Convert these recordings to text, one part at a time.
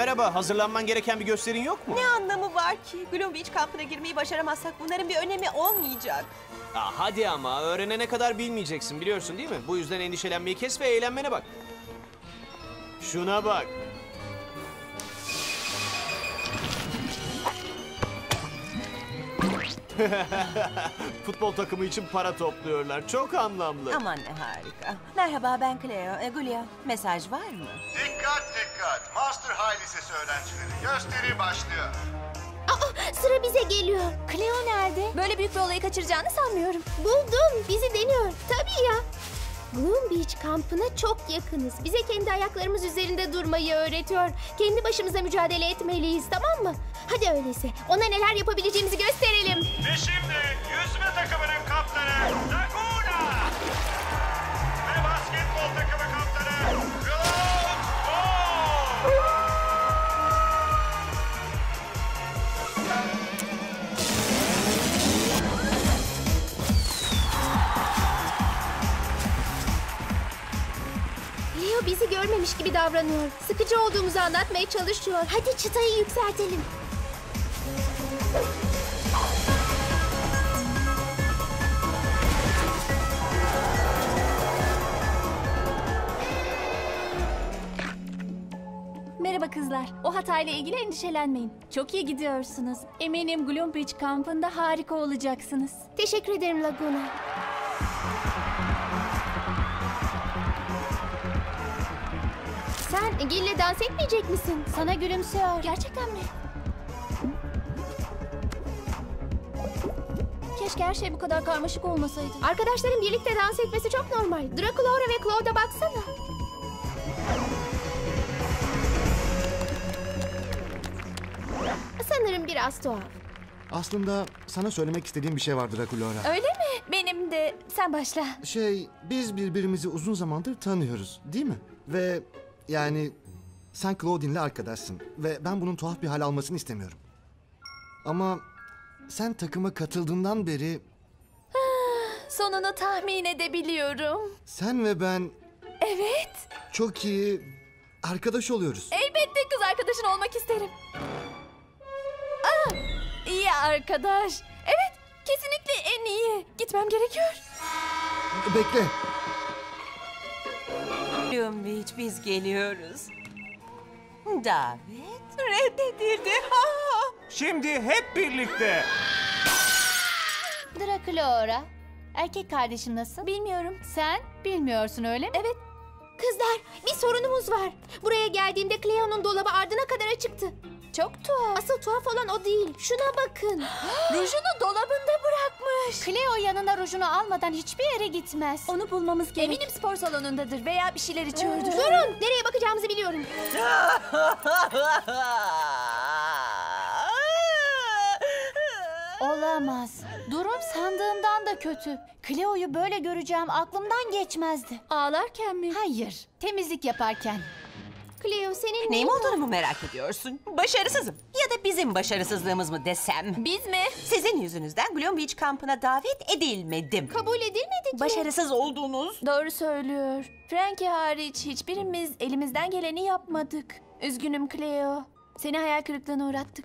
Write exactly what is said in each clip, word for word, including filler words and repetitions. merhaba. Hazırlanman gereken bir gösterin yok mu? Ne anlamı var ki? Gloom Beach kampına girmeyi başaramazsak bunların bir önemi olmayacak. Aa, hadi ama öğrenene kadar bilmeyeceksin biliyorsun değil mi? Bu yüzden endişelenmeyi kes ve eğlenmene bak. Şuna bak. Futbol takımı için para topluyorlar. Çok anlamlı. Aman ne harika. Merhaba ben Cleo. E, Ghoulia, mesaj var mı? Dikkat dikkat. Monster High Lisesi öğrencileri. Gösteri başlıyor. Aa, sıra bize geliyor. Cleo nerede? Böyle büyük bir olayı kaçıracağını sanmıyorum. Buldum. Bizi deniyor. Tabii ya. Gloom Beach kampına çok yakınız. Bize kendi ayaklarımız üzerinde durmayı öğretiyor. Kendi başımıza mücadele etmeliyiz, tamam mı? Hadi öyleyse ona neler yapabileceğimizi gösterelim. Ve şimdi yüzme takımının kaptanı Laguna ve basketbol takımı kaptanı Clawd. Bizi görmemiş gibi davranıyor. Sıkıcı olduğumuzu anlatmaya çalışıyor. Hadi çıtayı yükseltelim. Merhaba kızlar. O hatayla ilgili endişelenmeyin. Çok iyi gidiyorsunuz. Eminim Gloom Beach kampında harika olacaksınız. Teşekkür ederim Laguna. Sen Gil'le dans etmeyecek misin? Sana gülümsüyor. Gerçekten mi? Keşke her şey bu kadar karmaşık olmasaydı. Arkadaşların birlikte dans etmesi çok normal. Draculaura ve Clawd'a baksana. Sanırım biraz tuhaf. Aslında sana söylemek istediğim bir şey var Draculaura. Öyle mi? Benim de. Sen başla. Şey, biz birbirimizi uzun zamandır tanıyoruz, değil mi? Ve yani sen Clawdeen'le arkadaşsın ve ben bunun tuhaf bir hal almasını istemiyorum. Ama sen takıma katıldığından beri... Sonunu tahmin edebiliyorum. Sen ve ben... Evet. Çok iyi arkadaş oluyoruz. Elbette kız arkadaşın olmak isterim. Aa, iyi arkadaş. Evet, kesinlikle en iyi. Gitmem gerekiyor. Bekle. Gloom Beach, biz geliyoruz. Davet reddedildi. Şimdi hep birlikte. Draculaura, erkek kardeşim nasıl? Bilmiyorum. Sen bilmiyorsun öyle mi? Evet. Kızlar, bir sorunumuz var. Buraya geldiğimde Cleo'nun dolabı ardına kadar açıktı. Çok tuhaf. Asıl tuhaf olan o değil. Şuna bakın. Rujunu dolabında bırakmış. Cleo yanına rujunu almadan hiçbir yere gitmez. Onu bulmamız gerek. Eminim spor salonundadır veya bir şeyler içiyordur. Durun, nereye bakacağımızı biliyorum. Olamaz. Durum sandığımdan da kötü. Cleo'yu böyle göreceğim aklımdan geçmezdi. Ağlarken mi? Hayır, temizlik yaparken. Cleo senin neyim olduğunu mu merak ediyorsun? Başarısızım. Ya da bizim başarısızlığımız mı desem? Biz mi? Sizin yüzünüzden Gloom Beach kampına davet edilmedim. Kabul edilmedik mi? Başarısız oldunuz. Doğru söylüyor. Frankie hariç hiçbirimiz elimizden geleni yapmadık. Üzgünüm Cleo. Seni hayal kırıklığına uğrattık.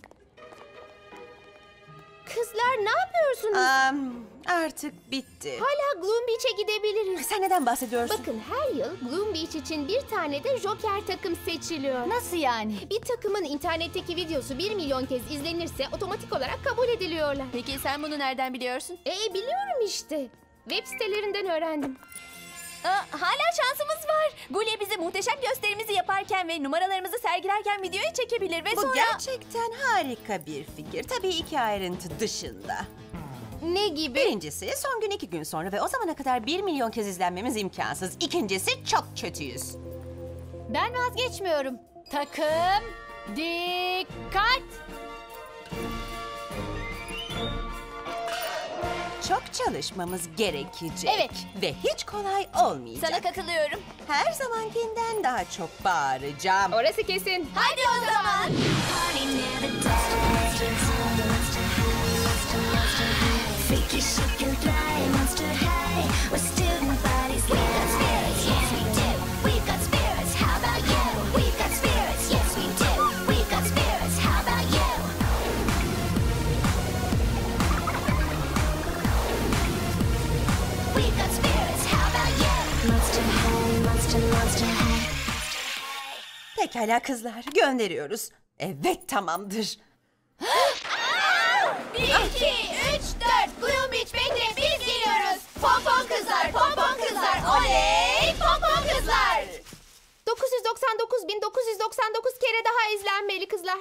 Kızlar ne yapıyorsunuz? Um, artık bitti. Hala Gloom Beach'e gidebiliriz. Sen neden bahsediyorsun? Bakın her yıl Gloom Beach için bir tane de Joker takım seçiliyor. Nasıl yani? Bir takımın internetteki videosu bir milyon kez izlenirse otomatik olarak kabul ediliyorlar. Peki sen bunu nereden biliyorsun? Ee biliyorum işte. Web sitelerinden öğrendim. Aa, hala şansımız var. Ghoulia bizi muhteşem gösterimizi yaparken ve numaralarımızı sergilerken videoyu çekebilir ve bu sonra... Bu gerçekten harika bir fikir. Tabii iki ayrıntı dışında. Ne gibi? Birincisi son gün iki gün sonra ve o zamana kadar bir milyon kez izlenmemiz imkansız. İkincisi çok kötüyüz. Ben vazgeçmiyorum. Takım dikkat. Çok çalışmamız gerekecek. Evet. Ve hiç kolay olmayacak. Sana katılıyorum. Her zamankinden daha çok bağıracağım. Orası kesin. Hadi o zaman. We've got spirits, how about you? Monster High, Monster, Monster High. Pekala kızlar, gönderiyoruz. Evet, tamamdır. bir, iki, üç, dört. Gloom Beach bekle, biz geliyoruz. Pompon kızlar, pompon kızlar. Oley, pompon kızlar. dokuz yüz doksan dokuz bin dokuz yüz doksan dokuz kere daha izlenmeli kızlar.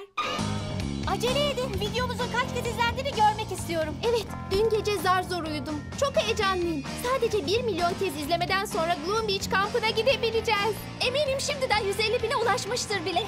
Acele edin, videomuzun kaç kez izlendiğini görmek istiyorum. Evet, dün gece zar zor uyudum. Çok heyecanlıyım. Sadece bir milyon kez izlemeden sonra Gloom Beach kampına gidebileceğiz. Eminim şimdiden yüz elli bine ulaşmıştır bile.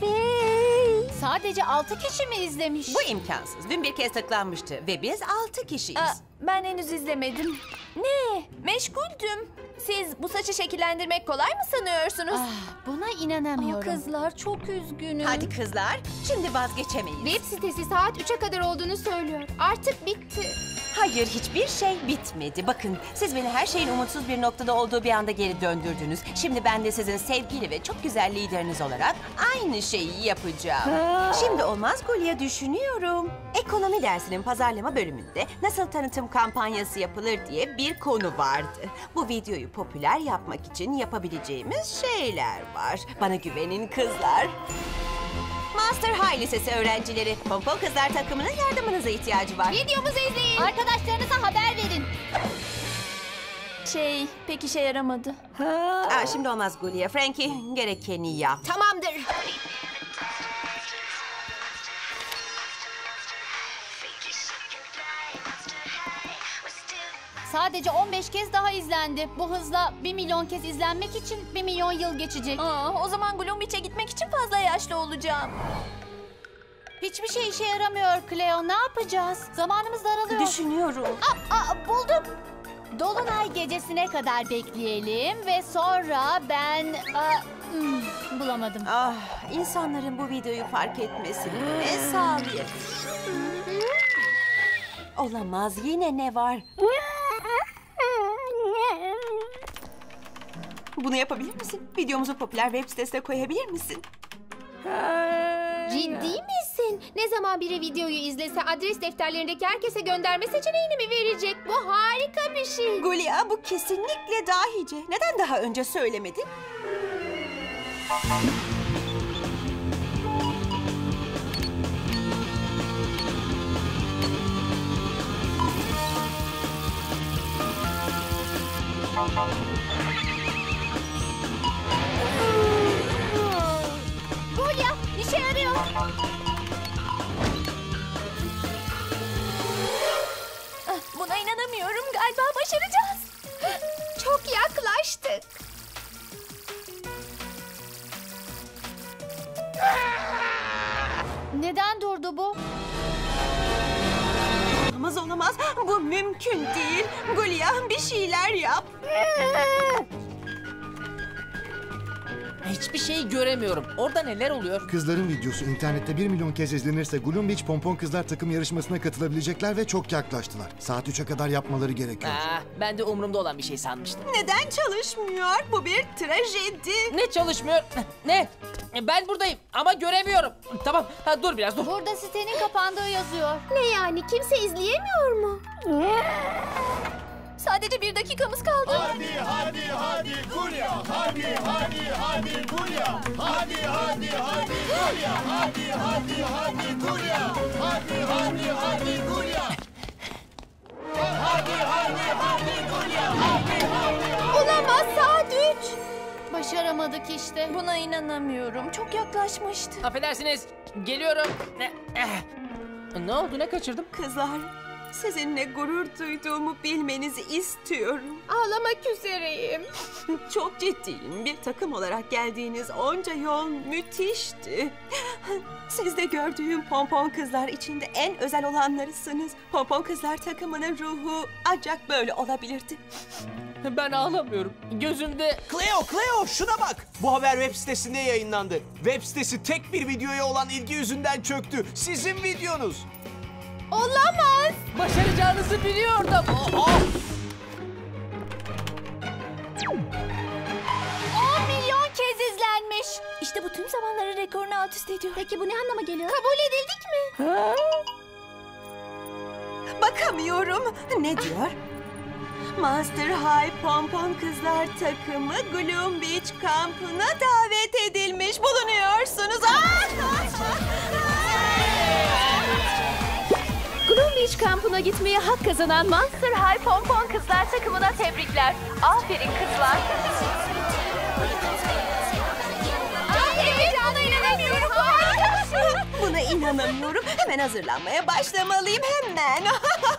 Hey. Sadece altı kişi mi izlemiş? Bu imkansız. Dün bir kez tıklanmıştı ve biz altı kişiyiz. Aa, ben henüz izlemedim. Ne? Meşguldüm. Siz bu saçı şekillendirmek kolay mı sanıyorsunuz? Ah, buna inanamıyorum. Aa, kızlar çok üzgünüm. Hadi kızlar, şimdi vazgeçemeyiz. Web sitesi saat üçe kadar olduğunu söylüyor. Artık bitti. Hayır, hiçbir şey bitmedi. Bakın, siz beni her şeyin umutsuz bir noktada olduğu bir anda geri döndürdünüz. Şimdi ben de sizin sevgili ve çok güzel lideriniz olarak aynı şeyi yapacağım. Ha. Şimdi olmaz Ghoulia, düşünüyorum. Ekonomi dersinin pazarlama bölümünde nasıl tanıtım kampanyası yapılır diye bir konu vardı. Bu videoyu popüler yapmak için yapabileceğimiz şeyler var. Bana güvenin kızlar. Monster High Lisesi öğrencileri, Pompon Kızlar takımının yardımınıza ihtiyacı var. Videomuzu izleyin. Arkadaşlarınıza haber verin. Şey, pek işe yaramadı. Ha. Aa, şimdi olmaz Ghoulia. Frankie, gerekeni yap. Tamamdır. Sadece on beş kez daha izlendi. Bu hızla bir milyon kez izlenmek için bir milyon yıl geçecek. Aa, o zaman Gloom Beach'e gitmek için fazla yaşlı olacağım. Hiçbir şey işe yaramıyor Cleo. Ne yapacağız? Zamanımız daralıyor. Düşünüyorum. Aa, aa, buldum. Dolunay gecesine kadar bekleyelim ve sonra ben... Aa, hmm, bulamadım. Ah, insanların bu videoyu fark etmesini hmm. sağlayalım. Hmm. Olamaz, yine ne var? Bunu yapabilir misin? Videomuzu popüler web sitesine koyabilir misin? Ciddi misin? Ne zaman biri videoyu izlese adres defterlerindeki herkese gönderme seçeneğini mi verecek? Bu harika bir şey. Ghoulia, bu kesinlikle dahice. Neden daha önce söylemedin? Ghoulia, işe yarıyor. Buna inanamıyorum. Galiba başaracağız. Çok yaklaştık. Neden durdu bu? Olamaz, olamaz. Bu mümkün değil. Ghoulia, bir şeyler yap. Hiçbir şey göremiyorum. Orada neler oluyor? Kızların videosu internette bir milyon kez izlenirse Gloom Beach Pompon Kızlar takım yarışmasına katılabilecekler ve çok yaklaştılar. Saat üçe kadar yapmaları gerekiyor. Aa, ben de umurumda olan bir şey sanmıştım. Neden çalışmıyor? Bu bir trajedi. Ne çalışmıyor? Ne? Ben buradayım ama göremiyorum. Tamam, ha, dur biraz dur. Burada sitenin kapandığı yazıyor. Ne yani? Kimse izleyemiyor mu? Sadece bir dakikamız kaldı. Hadi hadi hadi Ghoulia, hadi hadi hadi Ghoulia, hadi hadi hadi Ghoulia, hadi hadi hadi Ghoulia, hadi hadi hadi Ghoulia, hadi hadi hadi Ghoulia, hadi hadi. Olamaz, saat üç. Başaramadık işte. Buna inanamıyorum. Çok yaklaşmıştı. Affedersiniz, geliyorum. Ne oldu? Ne kaçırdım? Kızlar, sizinle gurur duyduğumu bilmenizi istiyorum. Ağlamak üzereyim. Çok ciddiyim. Bir takım olarak geldiğiniz onca yol müthişti. Siz de gördüğüm pompon kızlar içinde en özel olanlarısınız. Pompon Kızlar takımının ruhu ancak böyle olabilirdi. Ben ağlamıyorum. Gözümde... Cleo, Cleo şuna bak. Bu haber web sitesinde yayınlandı. Web sitesi tek bir videoya olan ilgi yüzünden çöktü. Sizin videonuz. Olamaz. Başaracağınızı biliyordum. Oh, oh. on milyon kez izlenmiş. İşte bu tüm zamanların rekorunu alt üst ediyor. Peki bu ne anlama geliyor? Kabul edildik mi? Ha? Bakamıyorum. Ne diyor? Ah. Monster High Pompon Kızlar takımı Gloom Beach kampına davet edilmiş bulunuyorsunuz. Gloom Beach kampına gitmeye hak kazanan Monster High Pompon Kızlar takımına tebrikler. Aferin kızlar. Buna inanamıyorum. Hemen hazırlanmaya başlamalıyım. Hemen.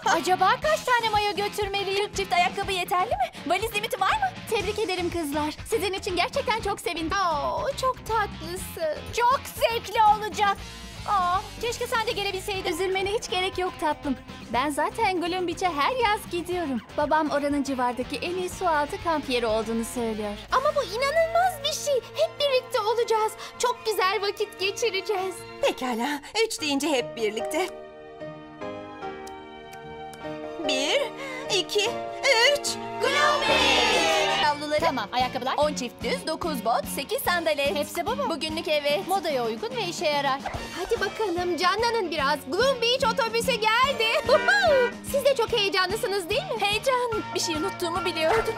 Acaba kaç tane mayo götürmeliyim? Çift ayakkabı yeterli mi? Valiz limiti var mı? Tebrik ederim kızlar. Sizin için gerçekten çok sevindim. Oo, çok tatlısın. Çok zevkli olacak. Aa, keşke sen de gelebilseydin. Üzülmene hiç gerek yok tatlım. Ben zaten Gloom Beach'e her yaz gidiyorum. Babam oranın civardaki en iyi sualtı kamp yeri olduğunu söylüyor. Ama bu inanılmaz bir şey. Hep birlikte olacağız. Çok güzel vakit geçireceğiz. Pekala. Üç deyince hep birlikte. Bir, iki, üç. Gloom Beach! Tamam, ayakkabılar on çift düz, dokuz bot, sekiz sandalet. Hepsi bu mu? Bugünlük evi. Modaya uygun ve işe yarar. Hadi bakalım, canlanın biraz. Gloom Beach otobüsü geldi. Siz de çok heyecanlısınız değil mi? Heyecan. Bir şey unuttuğumu biliyordum.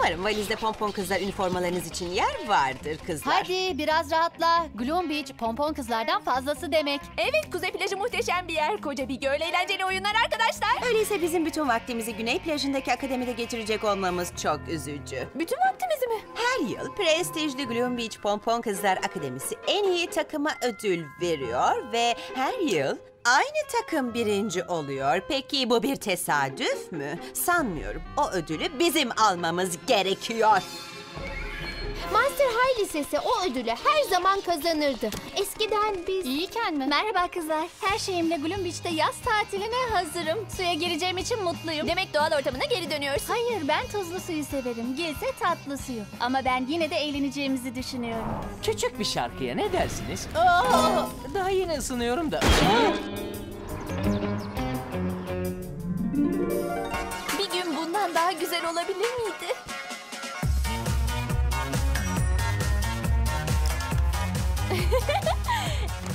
Umarım valizde pompon kızlar üniformalarınız için yer vardır kızlar. Hadi biraz rahatla. Gloom Beach pompon kızlardan fazlası demek. Evet, Kuzey Plajı muhteşem bir yer. Koca bir göl, eğlenceli oyunlar arkadaşlar. Öyleyse bizim bütün vaktimizi Güney Plajı'ndaki akademide geçirecek olmamız çok üzücü. Bütün vaktimizi mi? Her yıl prestijli Gloom Beach pompon kızlar akademisi en iyi takıma ödül veriyor ve her yıl aynı takım birinci oluyor. Peki bu bir tesadüf mü? Sanmıyorum. O ödülü bizim almamız gerekiyor. Monster High Lisesi o ödülü her zaman kazanırdı. Eskiden biz... İyiyken mi? Merhaba kızlar. Her şeyimle Gloom Beach'te yaz tatiline hazırım. Suya gireceğim için mutluyum. Demek doğal ortamına geri dönüyorsun. Hayır, ben tuzlu suyu severim. Gelse tatlı suyu. Ama ben yine de eğleneceğimizi düşünüyorum. Küçük bir şarkıya ne dersiniz? Aa, daha yeni ısınıyorum da. Bir gün bundan daha güzel olabilir miydi?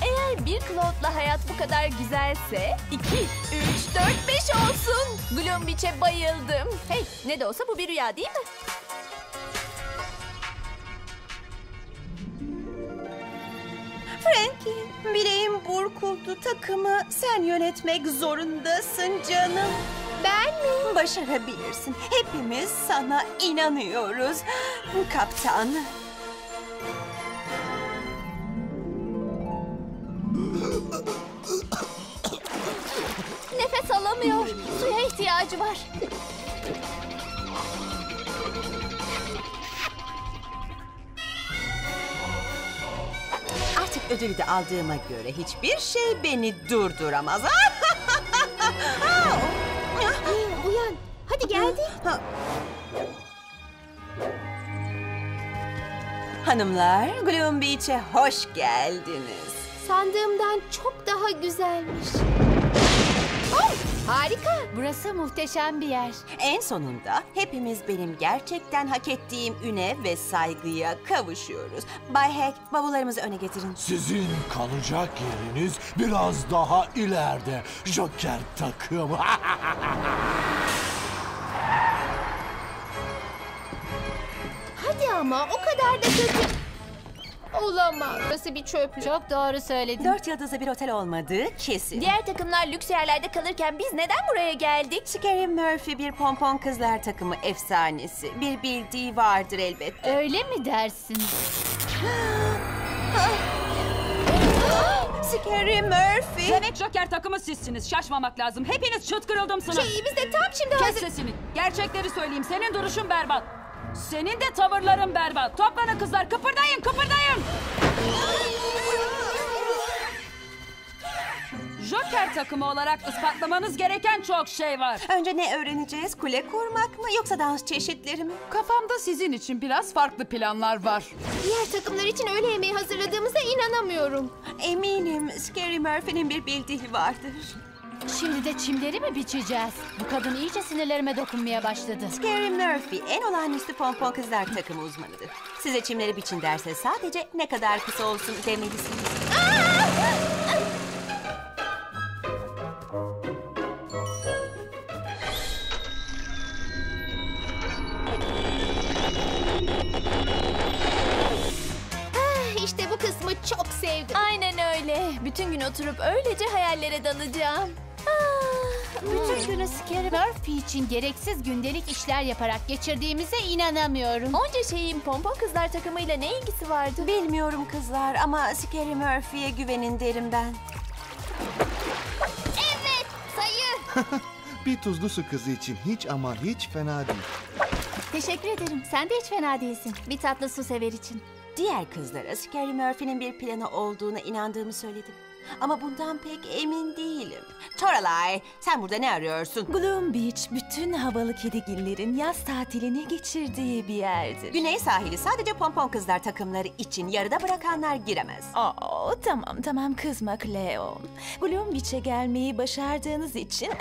Eğer bir Clawd'la hayat bu kadar güzelse iki, üç, dört, beş olsun. Gloom Beach'e bayıldım. Hey, ne de olsa bu bir rüya değil mi? Frankie, bileğim burkuldu. Takımı sen yönetmek zorundasın canım. Ben mi? Başarabilirsin. Hepimiz sana inanıyoruz. Kaptan. Nefes alamıyor. Suya ihtiyacı var. Artık ödülü de aldığıma göre hiçbir şey beni durduramaz. Uyan. Hadi geldik. Hanımlar, Gloom Beach'e hoş geldiniz. Sandığımdan çok daha güzelmiş. Oh, harika. Burası muhteşem bir yer. En sonunda hepimiz benim gerçekten hak ettiğim üne ve saygıya kavuşuyoruz. Bay Heck, bavullarımızı öne getirin. Sizin kalacak yeriniz biraz daha ileride. Joker takımı. Hadi ama o kadar da kötü. Olamaz. Burası bir çöp. Çok doğru söyledin. Dört yıldızlı bir otel olmadığı kesin. Diğer takımlar lüks yerlerde kalırken biz neden buraya geldik? Scary Murphy bir pompon kızlar takımı efsanesi. Bir bildiği vardır elbette. Öyle mi dersin? Scary Murphy. Evet, Joker takımı sizsiniz. Şaşmamak lazım. Hepiniz çıt kırıldımsınız. Şey, biz de tam şimdi hazır... Kes sesini. Gerçekleri söyleyeyim. Senin duruşun berbat. Senin de tavırların berbat. Toplanın kızlar, kıpırdayın, kıpırdayın. Joker takımı olarak ispatlamanız gereken çok şey var. Önce ne öğreneceğiz? Kule kurmak mı yoksa dans çeşitleri mi? Kafamda sizin için biraz farklı planlar var. Diğer takımlar için öğle yemeği hazırladığımıza inanamıyorum. Eminim Scary Murphy'nin bir bildiği vardır. Şimdi de çimleri mi biçeceğiz? Bu kadın iyice sinirlerime dokunmaya başladı. Scary Murphy en olağanüstü pompon kızlar takımı uzmanıdır. Size çimleri biçin derse sadece ne kadar kısa olsun demelisiniz. evde. Aynen öyle. Bütün gün oturup öylece hayallere dalacağım. Ah, bütün günü Scary Murphy için gereksiz gündelik işler yaparak geçirdiğimize inanamıyorum. Onca şeyin pompon kızlar takımıyla ne ilgisi vardı? Bilmiyorum kızlar ama Scary Murphy'ye güvenin derim ben. Evet, sayı. Bir tuzlu su kızı için hiç ama hiç fena değil. Teşekkür ederim. Sen de hiç fena değilsin. Bir tatlı su sever için. Diğer kızlara Scary Murphy'nin bir planı olduğuna inandığımı söyledim. Ama bundan pek emin değilim. Toralei, sen burada ne arıyorsun? Gloom Beach, bütün havalı kedigillerin yaz tatilini geçirdiği bir yerdir. Güney sahili sadece pompon kızlar takımları için, yarıda bırakanlar giremez. Oo, tamam tamam, kızma Cleo. Gloom Beach'e gelmeyi başardığınız için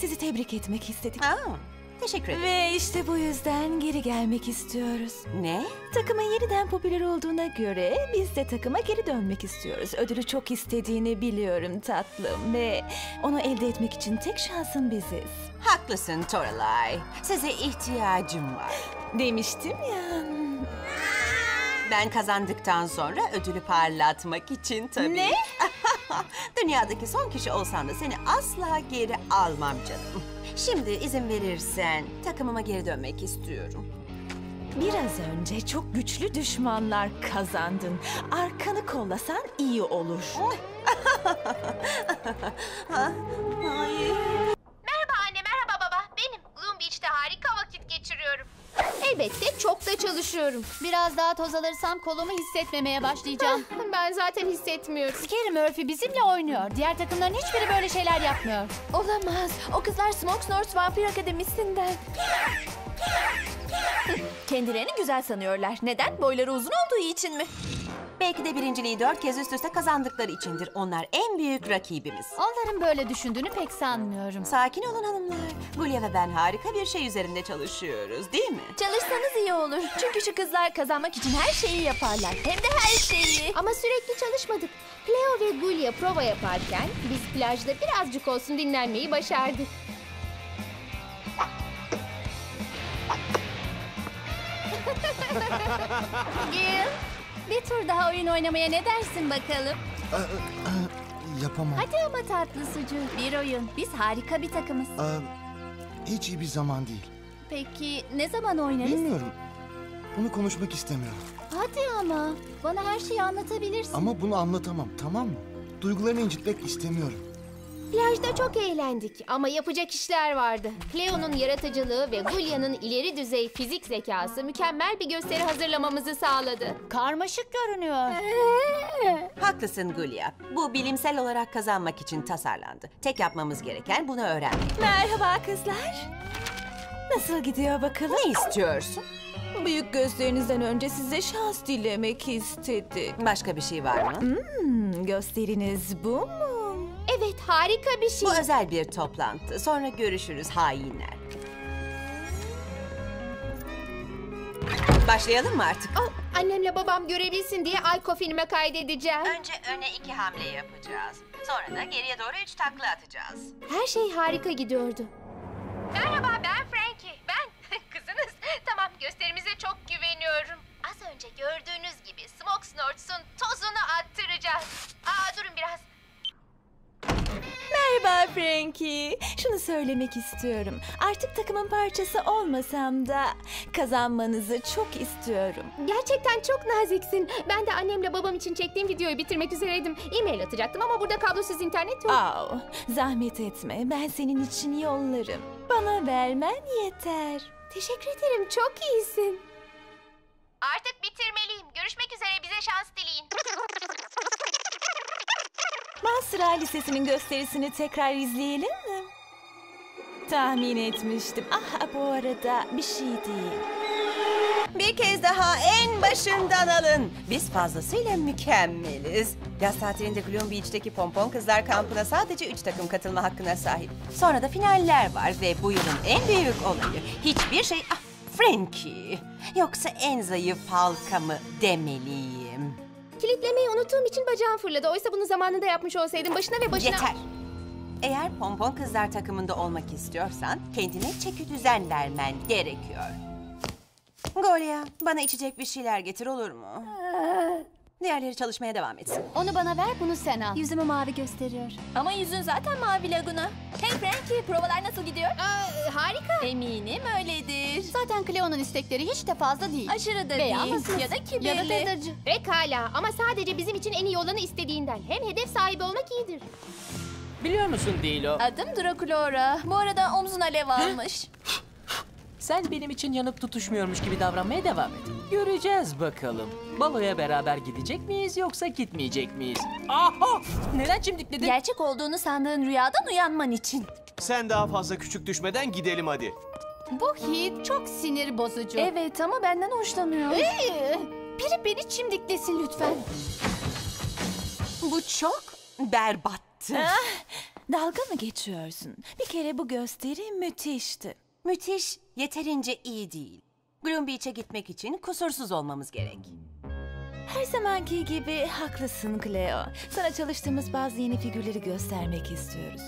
sizi tebrik etmek istedik. Aa. Teşekkür ederim. Ve işte bu yüzden geri gelmek istiyoruz. Ne? Takımın yeniden popüler olduğuna göre biz de takıma geri dönmek istiyoruz. Ödülü çok istediğini biliyorum tatlım ve onu elde etmek için tek şansın biziz. Haklısın Toralei. Size ihtiyacım var. Demiştim ya. Ben kazandıktan sonra ödülü parlatmak için tabii. Ne? Dünyadaki son kişi olsam da seni asla geri almam canım. Şimdi izin verirsen takımıma geri dönmek istiyorum. Biraz önce çok güçlü düşmanlar kazandın. Arkanı kollasan iyi olur. Hayır. Merhaba anne, merhaba baba. Benim Gloom Beach'te harika vakit geçiriyorum. Elbette çok da çalışıyorum. Biraz daha toz alırsam kolumu hissetmemeye başlayacağım. Ben zaten hissetmiyorum. Scary Murphy bizimle oynuyor. Diğer takımların hiçbiri böyle şeyler yapmıyor. Olamaz. O kızlar Smogsnorts Vampir Akademisi'nden. Kendilerini güzel sanıyorlar. Neden? Boyları uzun olduğu için mi? Belki de birinciliği dört kez üst üste kazandıkları içindir. Onlar en büyük rakibimiz. Onların böyle düşündüğünü pek sanmıyorum. Sakin olun hanımlar. Ghoulia ve ben harika bir şey üzerinde çalışıyoruz, değil mi? Çalışsanız iyi olur. Çünkü şu kızlar kazanmak için her şeyi yaparlar. Hem de her şeyi. Ama sürekli çalışmadık. Cleo ve Ghoulia prova yaparken biz plajda birazcık olsun dinlenmeyi başardık. Gül. Bir tur daha oyun oynamaya ne dersin bakalım? Aa, aa, yapamam. Hadi ama tatlı sucuk. Bir oyun. Biz harika bir takımız. Aa, hiç iyi bir zaman değil. Peki ne zaman oynarız? Bilmiyorum. Bunu konuşmak istemiyorum. Hadi ama. Bana her şeyi anlatabilirsin. Ama bunu anlatamam, tamam mı? Duygularını incitmek istemiyorum. Plajda çok eğlendik ama yapacak işler vardı. Cleo'nun yaratıcılığı ve Ghulia'nın ileri düzey fizik zekası mükemmel bir gösteri hazırlamamızı sağladı. Karmaşık görünüyor. Haklısın Ghoulia. Bu bilimsel olarak kazanmak için tasarlandı. Tek yapmamız gereken bunu öğrenmek. Merhaba kızlar. Nasıl gidiyor bakalım? Ne istiyorsun? Büyük gözlerinizden önce size şans dilemek istedik. Başka bir şey var mı? Hmm, gösteriniz bu mu? Evet, harika bir şey. Bu özel bir toplantı. Sonra görüşürüz hainler. Başlayalım mı artık? Oh, annemle babam görebilsin diye Ayko filme kaydedeceğim. Önce öne iki hamle yapacağız. Sonra da geriye doğru üç takla atacağız. Her şey harika gidiyordu. Merhaba, ben Frankie. Ben kızınız. Tamam, gösterimize çok güveniyorum. Az önce gördüğünüz gibi Smogsnorts'un tozunu attıracağız. Aa, durun biraz. Merhaba Frankie. Şunu söylemek istiyorum. Artık takımın parçası olmasam da kazanmanızı çok istiyorum. Gerçekten çok naziksin. Ben de annemle babam için çektiğim videoyu bitirmek üzereydim. E-mail atacaktım ama burada kablosuz internet yok. Aa, zahmet etme. Ben senin için yollarım. Bana vermen yeter. Teşekkür ederim. Çok iyisin. Artık bitirmeliyim. Görüşmek üzere, bize şans dileyin. Monster High Lisesi'nin gösterisini tekrar izleyelim mi? Tahmin etmiştim. Ah, bu arada bir şey değil. Bir kez daha en başından alın. Biz fazlasıyla mükemmeliz. Yaz tatilinde Gloom Beach'teki Pompon Kızlar Kampı'na sadece üç takım katılma hakkına sahip. Sonra da finaller var ve bu yılın en büyük olayı hiçbir şey... Ah, Frankie. Yoksa en zayıf halka mı demeliyim? Kilitlemeyi unuttuğum için bacağım fırladı. Oysa bunu zamanında yapmış olsaydım başına ve başına... Yeter! Eğer Pompon Kızlar takımında olmak istiyorsan kendine çeki düzen vermen gerekiyor. Ghoulia, bana içecek bir şeyler getir, olur mu? Diğerleri çalışmaya devam etsin. Onu bana ver, bunu sen al. Yüzümü mavi gösteriyor. Ama yüzün zaten mavi Laguna. Hey Frankie, provalar nasıl gidiyor? Aa, harika. Eminim öyledir. Zaten Cleo'nun istekleri hiç de fazla değil. Aşırı da değil. Ya da kibirli. Ya da tadırcı. Pekala ama sadece bizim için en iyi olanı istediğinden. Hem hedef sahibi olmak iyidir. Biliyor musun Dilo? Adım Draculaura. Bu arada omzun alev almış. Sen benim için yanıp tutuşmuyormuş gibi davranmaya devam et. Göreceğiz bakalım. Baloya beraber gidecek miyiz yoksa gitmeyecek miyiz? Aha! Neden çimdikledin? Gerçek olduğunu sandığın rüyadan uyanman için. Sen daha fazla küçük düşmeden gidelim hadi. Bu hit çok sinir bozucu. Evet ama benden hoşlanıyor. Ee, biri beni çimdiklesin lütfen. Bu çok berbattı. Dalga mı geçiyorsun? Bir kere bu gösteri müthişti. Müthiş, yeterince iyi değil. Gloom Beach'e gitmek için kusursuz olmamız gerek. Her zamanki gibi haklısın Cleo. Sana çalıştığımız bazı yeni figürleri göstermek istiyoruz.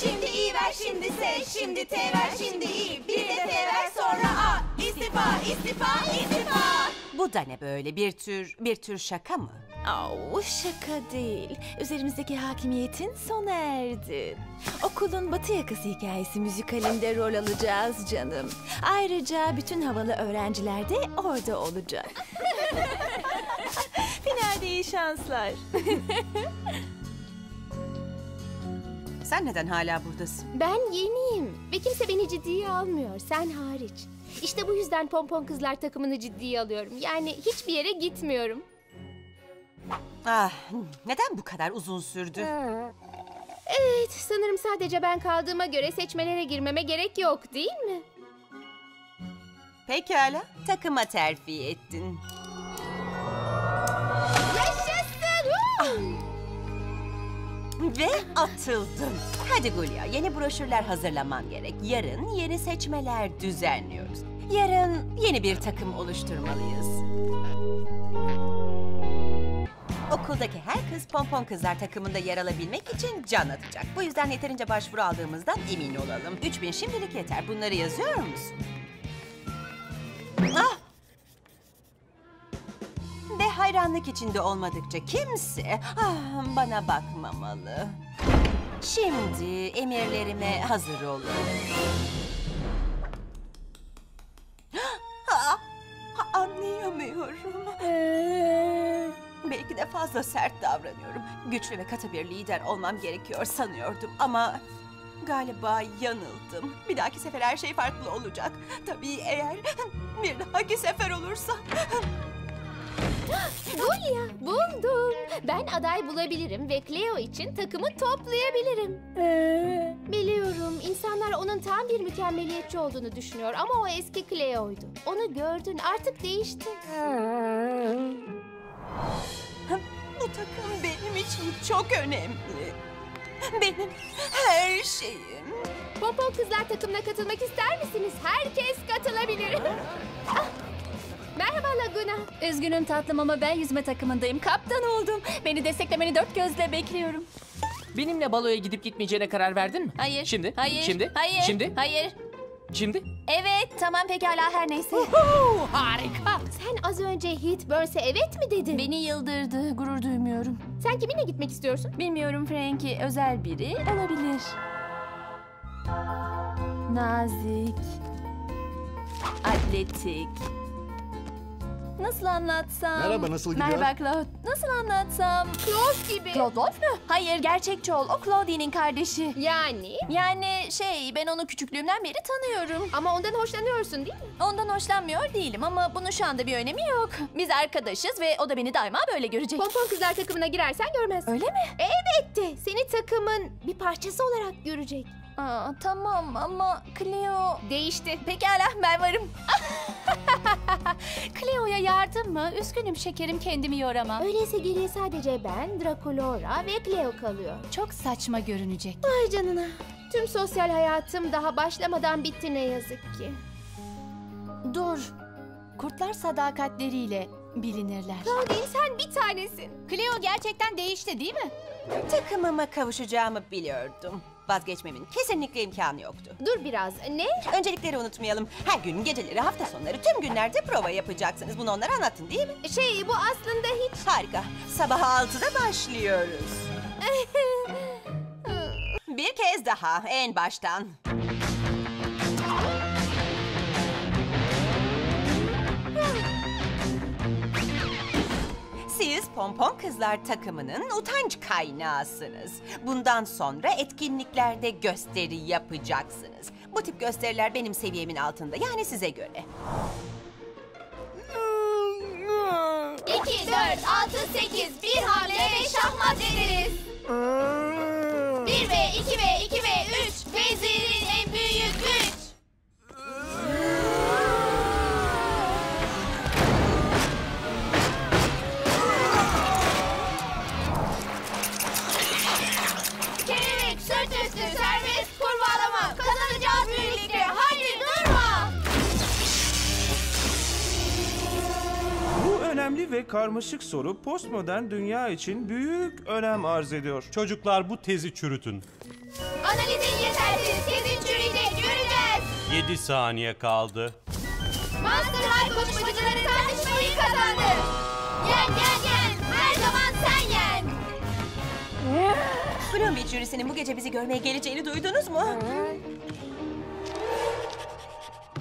Şimdi iyi ver, şimdi seç, şimdi T ver, şimdi iyi. Bir de T ver, sonra A. İstifa, istifa, istifa. Bu da ne böyle, bir tür, bir tür şaka mı? Au, şaka değil. Üzerimizdeki hakimiyetin sona erdi. Okulun batı yakası hikayesi müzikalinde rol alacağız canım. Ayrıca bütün havalı öğrenciler de orada olacak. Finalde iyi şanslar. Sen neden hala buradasın? Ben yeniyim ve kimse beni ciddiye almıyor, sen hariç. İşte bu yüzden Pompon Kızlar takımını ciddiye alıyorum. Yani hiçbir yere gitmiyorum. Ah, neden bu kadar uzun sürdü? Evet, sanırım sadece ben kaldığıma göre seçmelere girmeme gerek yok, değil mi? Pekala, takıma terfi ettin. Yaşasın! Ah. Ve atıldım. Hadi Ghoulia, yeni broşürler hazırlamam gerek. Yarın yeni seçmeler düzenliyoruz. Yarın yeni bir takım oluşturmalıyız. Okuldaki her kız Pompon Kızlar takımında yer alabilmek için can atacak. Bu yüzden yeterince başvuru aldığımızdan emin olalım. üç bin şimdilik yeter. Bunları yazıyor musun? Ah! Ve hayranlık içinde olmadıkça kimse ah, bana bakmamalı. Şimdi emirlerime hazır olun. Ah, anlayamıyorum. Belki de fazla sert davranıyorum. Güçlü ve katı bir lider olmam gerekiyor sanıyordum ama galiba yanıldım. Bir dahaki sefer her şey farklı olacak. Tabii eğer bir dahaki sefer olursa. Ghoulia, buldum. Ben aday bulabilirim ve Cleo için takımı toplayabilirim. Ee? Biliyorum, insanlar onun tam bir mükemmeliyetçi olduğunu düşünüyor ama o eski Cleo'ydu. Onu gördün, artık değişti. Bu takım benim için çok önemli. Benim her şeyim. Pompon Kızlar takımına katılmak ister misiniz? Herkes katılabilir. Ah. Merhaba Laguna. Üzgünüm tatlım ama ben yüzme takımındayım. Kaptan oldum. Beni desteklemeni dört gözle bekliyorum. Benimle baloya gidip gitmeyeceğine karar verdin mi? Hayır. Şimdi? Hayır. Şimdi? Hayır. Şimdi? Hayır. Şimdi? Evet, tamam pekala her neyse. Uhu, harika. Sen az önce Heath Burns'e evet mi dedin? Beni yıldırdı, gurur duymuyorum. Sen kiminle gitmek istiyorsun? Bilmiyorum Frankie, özel biri olabilir. Nazik, atletik. Nasıl anlatsam? Merhaba, nasıl gidiyor? Merhaba Clawd. Nasıl anlatsam? Clawd gibi. Clawd mu? Hayır, gerçekçi ol. O Clawdeen'in kardeşi. Yani? Yani şey, ben onu küçüklüğümden beri tanıyorum. Ama ondan hoşlanıyorsun değil mi? Ondan hoşlanmıyor değilim ama bunun şu anda bir önemi yok. Biz arkadaşız ve o da beni daima böyle görecek. Pompon Kızlar takımına girersen görmez. Öyle mi? Elbette. Seni takımın bir parçası olarak görecek. Aa, tamam ama Cleo... Değişti. Pekala, ben varım. Cleo'ya yardım mı? Üzgünüm şekerim, kendimi yoramam. Öyleyse geriye sadece ben, Draculaura ve Cleo kalıyor. Çok saçma görünecek. Ay canına. Tüm sosyal hayatım daha başlamadan bitti ne yazık ki. Dur. Kurtlar sadakatleriyle bilinirler. Clawdeen sen bir tanesin. Cleo gerçekten değişti değil mi? Takımıma kavuşacağımı biliyordum. vazgeçmemin kesinlikle imkanı yoktu. Dur biraz, ne? Öncelikleri unutmayalım. Her gün geceleri, hafta sonları, tüm günlerde prova yapacaksınız. Bunu onlara anlattın değil mi? Şey, bu aslında hiç... Harika. Sabah altıda başlıyoruz. Bir kez daha, en baştan. Siz Pompon Kızlar takımının utanç kaynağısınız. Bundan sonra etkinliklerde gösteri yapacaksınız. Bu tip gösteriler benim seviyemin altında, yani size göre. iki, dört, altı, sekiz, bir hamle ve şahmat ederiz. bir ve iki ve iki ve üç, vezirin en büyük güç. Önemli ve karmaşık soru postmodern dünya için büyük önem arz ediyor. Çocuklar, bu tezi çürütün. Analizin yetersiz, tezin çürüyecek, göreceğiz. Yedi saniye kaldı. Monster High koşmacıları tartışmayı kazandı. Yen yen yen, her zaman sen yen. Gloom Beach jürisinin bu gece bizi görmeye geleceğini duydunuz mu?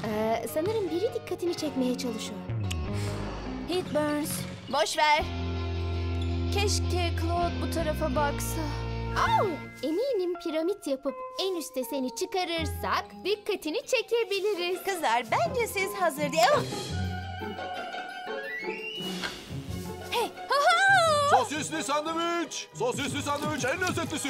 ee, sanırım biri dikkatini çekmeye çalışıyor. Hit Burns. Boş ver. Keşke Clawd bu tarafa baksa. Au! Eminim piramit yapıp en üste seni çıkarırsak dikkatini çekebiliriz. Kızlar, bence siz hazır diye... Oh! Hey! Sosisli sandviç! Sosisli sandviç en lezzetlisi!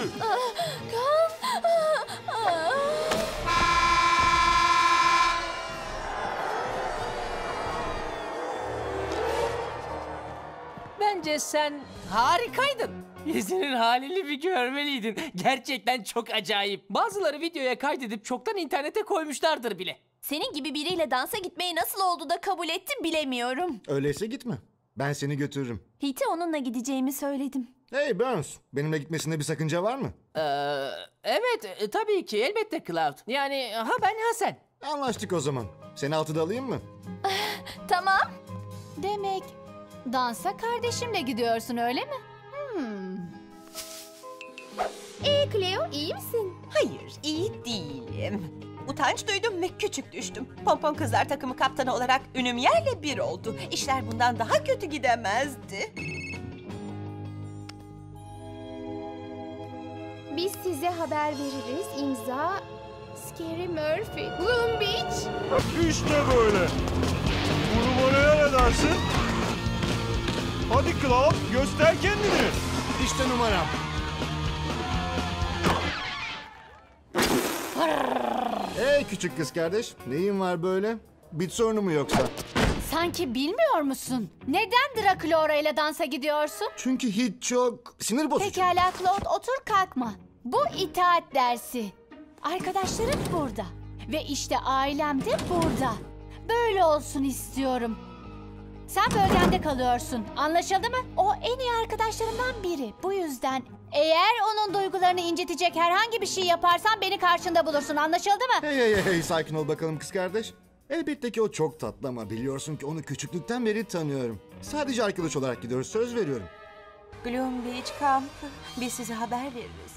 Bence sen harikaydın. Yüzünün halini bir görmeliydin. Gerçekten çok acayip. Bazıları videoya kaydedip çoktan internete koymuşlardır bile. Senin gibi biriyle dansa gitmeyi nasıl oldu da kabul ettin bilemiyorum. Öyleyse gitme. Ben seni götürürüm. Hit'e onunla gideceğimi söyledim. Hey Burns, benimle gitmesinde bir sakınca var mı? Ee, evet, tabii ki. Elbette Clawd. Yani ha ben ha sen. Anlaştık o zaman. Seni altıda alayım mı? Tamam. Demek... Dansa kardeşimle gidiyorsun, öyle mi? Hmm. Ee, Cleo, iyi misin? Hayır, iyi değilim. Utanç duydum ve küçük düştüm. Pompon Kızlar takımı kaptanı olarak ünüm yerle bir oldu. İşler bundan daha kötü gidemezdi. Biz size haber veririz. İmza... Scary Murphy. Gloom Beach. İşte böyle. Bunu buraya ne dersin? Hadi Clawd, göster kendini. İşte numaram. Hey küçük kız kardeş, neyin var böyle? Bir sorunu mu yoksa? Sanki bilmiyor musun? Neden Draculaura ile dansa gidiyorsun? Çünkü hiç çok sinir bozucu. Pekala Clawd, otur kalkma. Bu itaat dersi. Arkadaşların burada. Ve işte ailem de burada. Böyle olsun istiyorum. Sen bölgende kalıyorsun. Anlaşıldı mı? O en iyi arkadaşlarımdan biri. Bu yüzden eğer onun duygularını incitecek herhangi bir şey yaparsan beni karşında bulursun. Anlaşıldı mı? Hey hey hey, sakin ol bakalım kız kardeş. Elbette ki o çok tatlı ama biliyorsun ki onu küçüklükten beri tanıyorum. Sadece arkadaş olarak gidiyoruz, söz veriyorum. Gloom Beach kampı. Biz size haber veririz.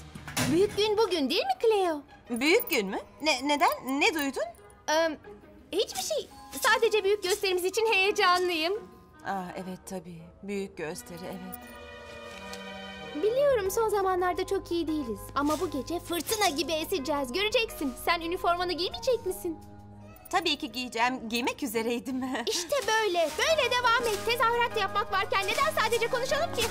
Büyük gün bugün değil mi Cleo? Büyük gün mü? Ne, neden? Ne duydun? Ee, hiçbir şey... Sadece büyük gösterimiz için heyecanlıyım. Ah evet tabii. Büyük gösteri, evet. Biliyorum son zamanlarda çok iyi değiliz. Ama bu gece fırtına gibi eseceğiz. Göreceksin. Sen üniformanı giymeyecek misin? Tabii ki giyeceğim. Giymek üzereydim. İşte böyle. Böyle devam et. Tezahürat yapmak varken neden sadece konuşalım ki?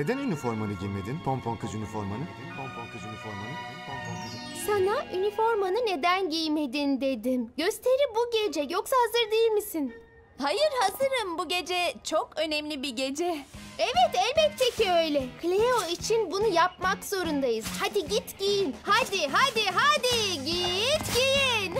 Neden üniformanı giymedin? Pompon kız üniformanı. Pompon kız üniformanı. Pompon kız... Sana üniformanı neden giymedin dedim. Gösteri bu gece. Yoksa hazır değil misin? Hayır, hazırım. Bu gece çok önemli bir gece. Evet, elbette ki öyle. Cleo için bunu yapmak zorundayız. Hadi git giyin. Hadi, hadi, hadi. Git giyin.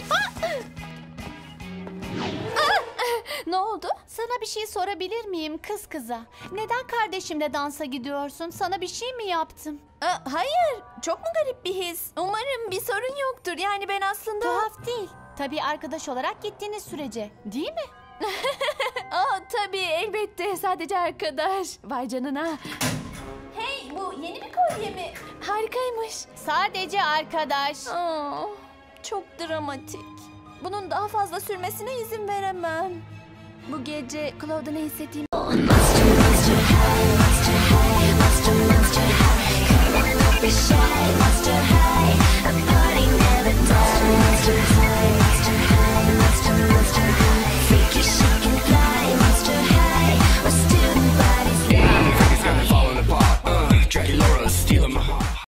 Ne oldu? Sana bir şey sorabilir miyim kız kıza? Neden kardeşimle dansa gidiyorsun? Sana bir şey mi yaptım? Aa, hayır. Çok mu garip bir his? Umarım bir sorun yoktur. Yani ben aslında... Tuhaf değil. Tabii arkadaş olarak gittiğiniz sürece. Değil mi? Aa, tabii elbette. Sadece arkadaş. Vay canına. Hey, bu yeni bir kolye mi? Harikaymış. Sadece arkadaş. Aa, çok dramatik. Bunun daha fazla sürmesine izin veremem. Bu gece Clawd'a ne hissettiğimi...